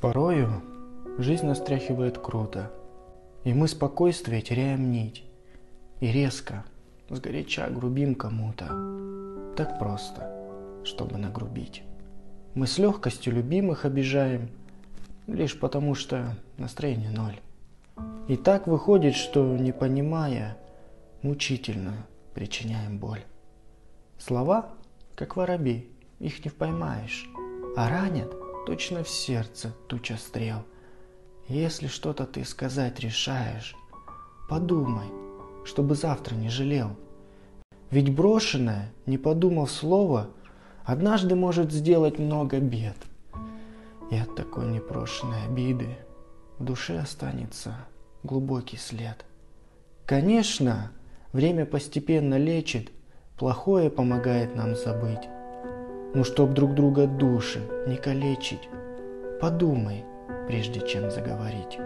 Порою жизнь нас тряхивает круто, и мы спокойствие теряем нить, и резко, сгоряча грубим кому-то, так просто, чтобы нагрубить. Мы с легкостью любимых обижаем, лишь потому что настроение ноль. И так выходит, что, не понимая, мучительно причиняем боль. Слова, как воробей, их не поймаешь, а ранят точно в сердце туча стрел. Если что-то ты сказать решаешь, подумай, чтобы завтра не жалел. Ведь брошенное, не подумав слово, однажды может сделать много бед. И от такой непрошенной обиды в душе останется глубокий след. Конечно, время постепенно лечит, плохое помогает нам забыть. Но чтоб друг друга души не калечить, подумай, прежде чем заговорить.